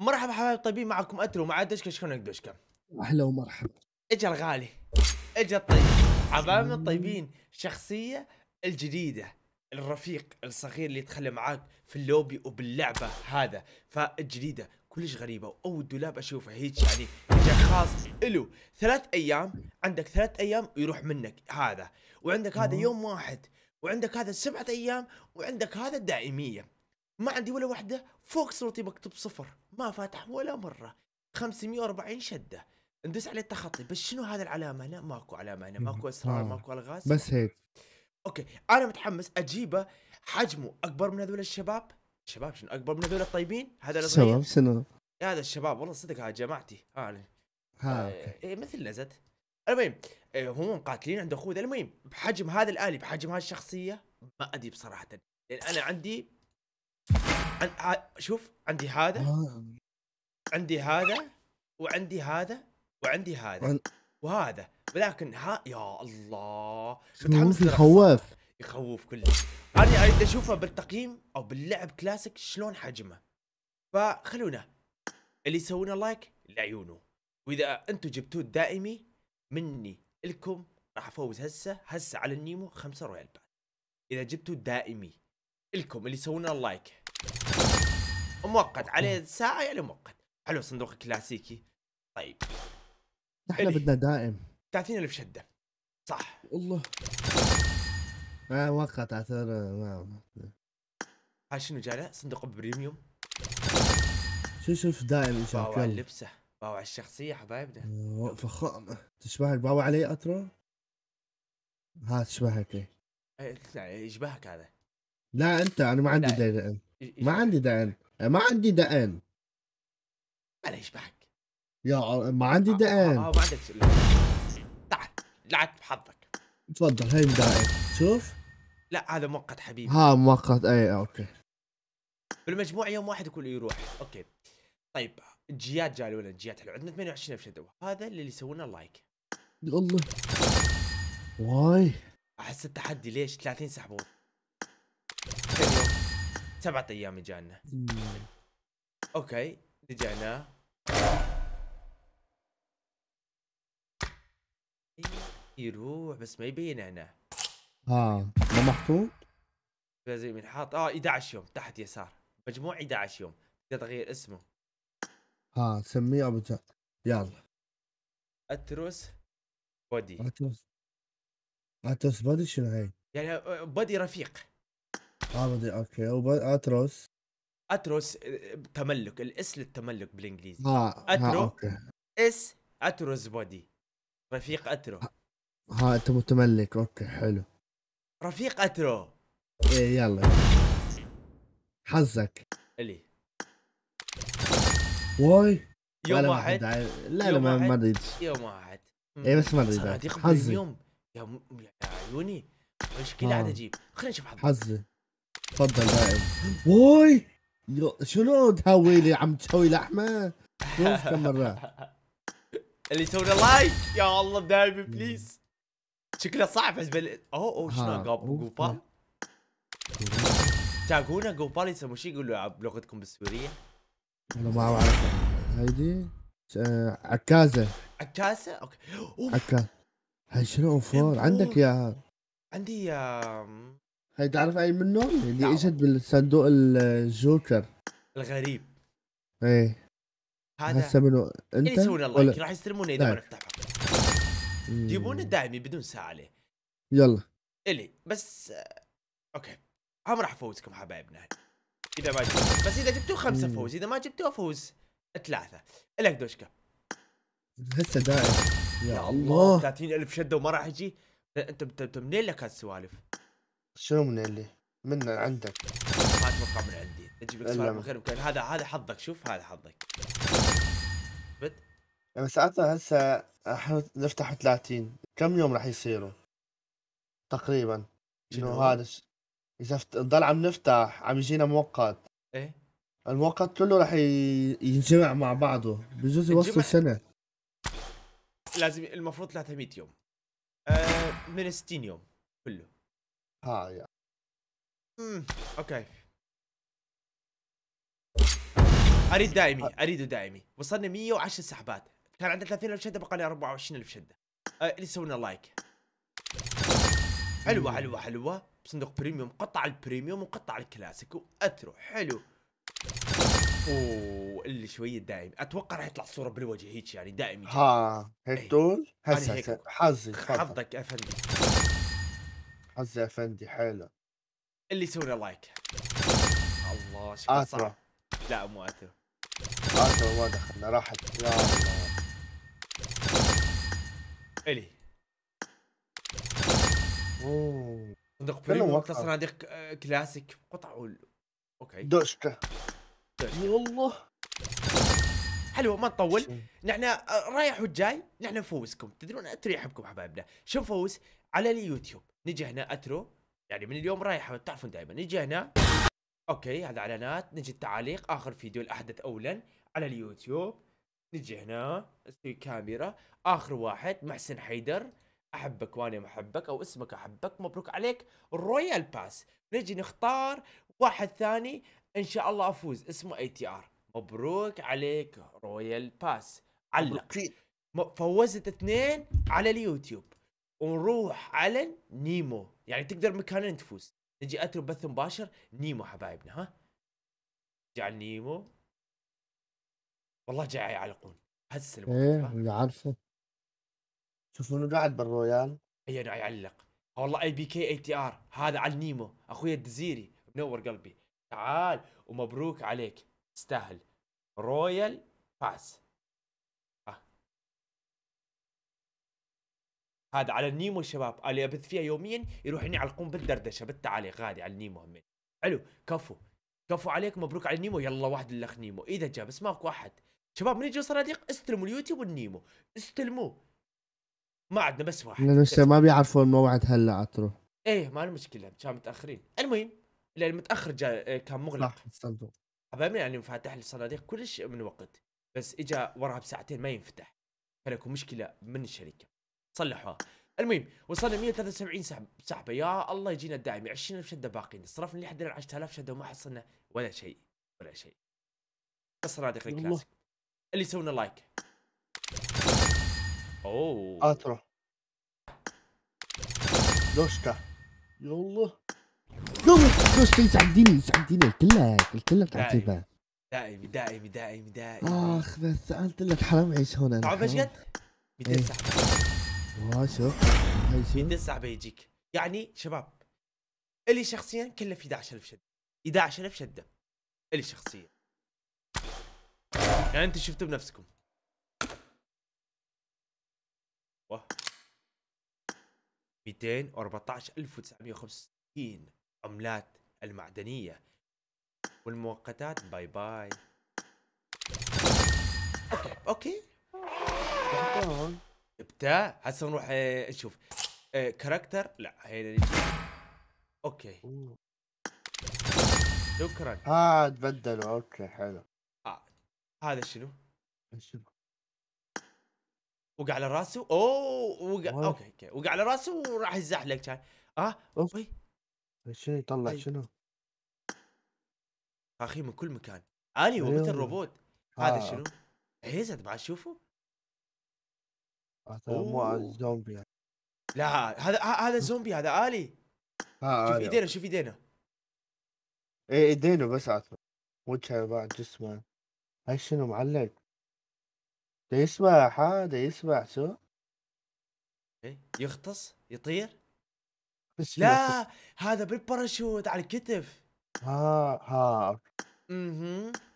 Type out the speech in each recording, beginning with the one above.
مرحبا حبايب طيبين، معكم اترو مع دشكش كونك دشكه. اهلا ومرحبا. اجا الغالي، اجا الطيب، حبايبنا الطيبين، الشخصيه الجديده، الرفيق الصغير اللي يتخلى معاك في اللوبي وباللعبه هذا، فالجديده كلش غريبه واول دولاب اشوفه هيك يعني اجا خاص الو. 3 ايام، عندك 3 ايام ويروح منك هذا، وعندك هذا يوم واحد، وعندك هذا 7 ايام، وعندك هذا الدائميه. ما عندي ولا وحده فوق صوتي مكتوب 0، ما فاتح ولا مره. 540 شده، ندوس عليه التخطي، بس شنو هذا العلامه هنا؟ ماكو علامه هنا، ماكو اسرار، ماكو الغاز، بس هيك. اوكي، انا متحمس اجيبه. حجمه اكبر من هذول الشباب، الشباب شنو اكبر من هذول الطيبين؟ هذا الصغير الشباب شنو؟ هذا الشباب والله صدق هذا جماعتي. اوكي مثلنا زت. المهم هم مقاتلين عند اخوه. المهم بحجم هذا الالي، بحجم هذه الشخصيه ما ادري بصراحه، لان انا عندي شوف، عندي هذا، عندي هذا، وعندي هذا، وعندي هذا، وهذا، ولكن يا الله متحمس. يخوف، يخوف كلش. انا اريد اشوفه بالتقييم او باللعب كلاسيك شلون حجمه، فخلونا اللي يسوون لايك لعيونه، واذا انتم جبتوه الدائمي مني لكم راح افوز هسه على النيمو 5 رويال بعد. اذا جبتوه الدائمي لكم اللي يسوون لايك مؤقت عليه ساعة يعني مؤقت. حلو، صندوق كلاسيكي. طيب احنا بدنا دائم 30,000 شدة صح؟ والله ما وقت عثر. ما ها شنو جاله؟ صندوق بريميوم. شوف دائم ان شاء الله. باو على اللبسة، باو على الشخصية حبايبنا، فخامة. تشبه الباو علي اترو؟ ها تشبهك. يشبهك هذا. لا انت، انا ما عندي دقن، ما عندي دقن، ما عندي دقن. انا يشبهك يا ما عندي دقن. ما عندك. تعال لعبت بحظك. تفضل هاي مدائن. شوف لا هذا مؤقت حبيبي. ها مؤقت اي اوكي. بالمجموع يوم واحد يكون يروح. اوكي طيب الجيات جاي ولا الجيات حلو. عندنا 28,000 شدة. هذا اللي يسوون لايك. الله واي احس التحدي. ليش 30 سحبوه؟ 7 ايام اجانا. اوكي رجعناه. يروح بس ما يبين هنا. ما محطوط زي من حاط. 11 يوم تحت يسار، مجموع 11 يوم. تقدر تغير اسمه. سميه ابو جهل. يلا اتروس بودي. اتروس بودي شنو هي؟ يعني بودي رفيق. اوكي. اتروس، اتروس تملك، الاس للتملك بالانجليزي. اترو أوكي. اس اتروس بودي رفيق اترو. انت متملك. اوكي حلو، رفيق اترو. ايه يلا حظك الي. واي يوم واحد. لا ما ادري. يوم واحد اي بس ما ادري حظي. يوم يا عيوني مشكله. عاد اجيب، خلينا نشوف حظي. تفضل دائم. ووي شنو تهوي لي؟ عم تسوي لحمه؟ شوف كم مره اللي يسوي لايك. يا الله دائم بليز. شكله صعب حسب شنو جوبال؟ تعرفون جوبال يسموه شي؟ يقول له بلغتكم بالسوريه. انا ما اعرف. هيدي عكازه. عكازه اوكي. عكازه هاي شنو انفور عندك يا؟ عندي يا هاي. تعرف اي منهم؟ اللي اجت بالصندوق الجوكر الغريب. ايه هذا هسه منو انت؟ اللي يسوون اللايك راح يستلمونه اذا ما نفتح. جيبونا دائمي بدون ساعه عليه. يلا الي بس. اوكي هم راح افوزكم حبايبنا اذا ما جبتوه، بس اذا جبتوه 5 افوز، اذا ما جبتوه افوز 3. الك دوشكا هسه دائم. يا الله 30,000 شده وما راح يجي. انت منين لك هالسوالف؟ شنو من اللي من عندك؟ ما اتوقع من عندي. اجيب لك سؤال من غير مكان. هذا حظك. شوف هذا حظك. بد بس عطنا هسه نفتح 30. كم يوم راح يصيروا؟ تقريبا شنو هذا؟ اذا نضل عم نفتح عم يجينا موقت. ايه الموقت كله راح ينجمع مع بعضه، بجوز يوصل سنه. لازم المفروض 300 يوم. من 60 يوم كله. يا اوكي اريد دائمي، اريده دائمي. وصلنا 110 سحبات، كان عندنا 30,000 شده، بقى لنا 24,000 شده. اللي سوينا لايك. حلوه حلوه حلوه، بصندوق بريميوم، قطع البريميوم وقطع الكلاسيكو، اترو حلو. اوه اللي شويه دائم، اتوقع راح يطلع صوره بالوجه هيك يعني دائمي. ها هيك طول؟ هسه حظي حظك يا افندي، حظي يا افندي حاله. اللي يسوي لايك. الله شكله صعب. لا مو اترو، اترو ما دخلنا، راحت. يا الله الي. اوه صندوق بريميوم وقت صناديق كلاسيك قطع اوكي دوشته. والله حلوه، ما نطول، نحن رايح وجاي، نحن نفوزكم، تدرون اترو يحبكم حبايبنا. شو نفوز على اليوتيوب؟ نجي هنا اترو، يعني من اليوم رايح تعرفون دائما نجي هنا. اوكي هذا اعلانات، نجي التعليق، اخر فيديو الاحدث اولا على اليوتيوب، نجي هنا نسوي كاميرا، اخر واحد محسن حيدر، احبك وانا محبك او اسمك احبك، مبروك عليك رويال باس. نجي نختار واحد ثاني ان شاء الله افوز، اسمه اي تي ار، مبروك عليك رويال باس. علق فوزت 2 على اليوتيوب. ونروح على نيمو، يعني تقدر مكانين تفوز. نجي اترو بث مباشر نيمو حبايبنا. ها نجي على نيمو، والله جاي يعلقون هسه الوقت. ايه عارفه، شوفونه قاعد بالرويال، اي انا يعلق والله. اي بي كي اي تي ار هذا على نيمو، اخوي الدزيري منور قلبي، تعال ومبروك عليك، تستاهل رويال باس. هذا على النيمو الشباب اللي ابث فيها يوميا، يروحون يعلقون بالدردشه بالتعليق غادي على النيمو همين. حلو كفو كفو عليك، مبروك على نيمو. يلا واحد الاخ نيمو اذا جاء، بس ماكو احد شباب. من يجوا صناديق استلموا اليوتيوب والنيمو، استلموه ما عندنا بس واحد، لسه ما بيعرفون موعد هلا اترو. ايه ما المشكله كان متاخرين، المهم اللي المتاخر جاء كان مغلق الصندوق حبايبنا، يعني مفاتيح الصناديق كلش من وقت، بس اجى وراها بساعتين ما ينفتح، فلكم مشكله من الشركه صلحوها. المهم وصلنا 173 سحبه، يا الله يجينا الدائمي. 20,000 شده باقيين، صرفنا لحد الان 10,000 شده وما حصلنا ولا شيء ولا شيء. الصناديق الكلاسيك اللي يسوون لايك. اوه اترو دوشكا، يا الله دوشكا يسعديني الكل تعجبها. دائمي دائمي دائمي دائمي، اخ بس قلت لك حرام عيش هون. تعرف ايش قد؟ 200 سحبه. واه شوف هاي شوف 200 سحبه يجيك، يعني شباب الي شخصيا كلف 11,000 شده، 11,000 شده الي شخصيا، يعني انتم شفتوا بنفسكم. واه 214,965 عملات المعدنيه والمؤقتات. باي باي. اوكي ابتاع. هسه نروح نشوف كاركتر. لا هنا اوكي شكرا. تبدلوا اوكي حلو. هذا شنو؟ وقع على راسه. اوه وقع اوكي وقع على راسه وراح يزحلق كان. اوكي شنو يطلع شنو؟ اخي من كل مكان الي ومثل روبوت. هذا شنو؟ هيزت بعد شوفوا. مو زومبي. لا هذا زومبي، هذا الي. شوف ايدينا، شوف ايدينا. ايه ايدينا بس عطوا وجهه بعد جسمه. هاي شنو معلق؟ دا يسبح، هذا يسبح شو؟ ايه يغطس يطير؟ لا هذا بالباراشوت على الكتف.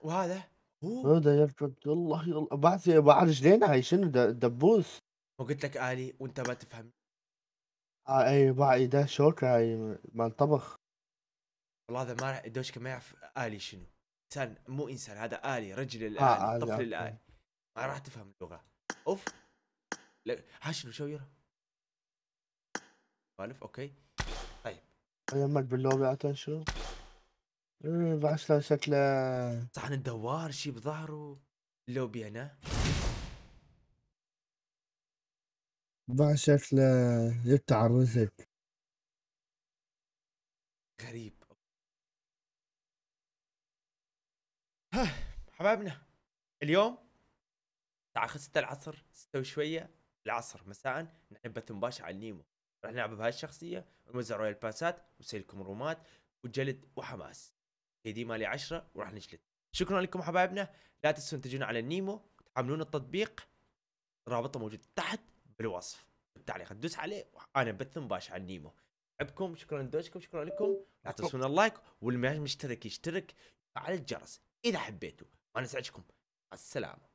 وهذا هو دا يركض. والله بعد رجلينا. هاي شنو دبوس؟ وقلت لك الي وانت ما تفهم. اي باعي ده شوكه هاي مال طبخ. والله هذا ما راح دوشكا ما يعرف الي شنو. انسان مو انسان، هذا الي، رجل الالي، طفل الالي، ما راح تفهم اللغه. اوف لا ها شنو شويره؟ سوالف اوكي طيب. يمك باللوبي عطا شو؟ بعد شكله صحن الدوار شي بظهره اللوبي هنا. بعد شكله يقطع الرزق غريب. ها حبايبنا اليوم الساعة 6 العصر 6 وشوية العصر مساء نحن بث مباشر على نيمو. راح نلعب بهاي الشخصية ونوزع رويال باسات وسيلكم رومات وجلد وحماس. كيدي مالي 10 وراح نجلد. شكرا لكم حبايبنا، لا تنسون تجونا على نيمو وتحملون التطبيق، رابطه موجود تحت بالوصف بالتعليق، تدوس عليه وانا بث مباشر على نيمو. احبكم، شكرا لدوشكم، شكرا لكم، لا تنسون اللايك واللي مشترك يشترك وفعل الجرس اذا حبيتوا. وانا اسعدكم، مع السلامه.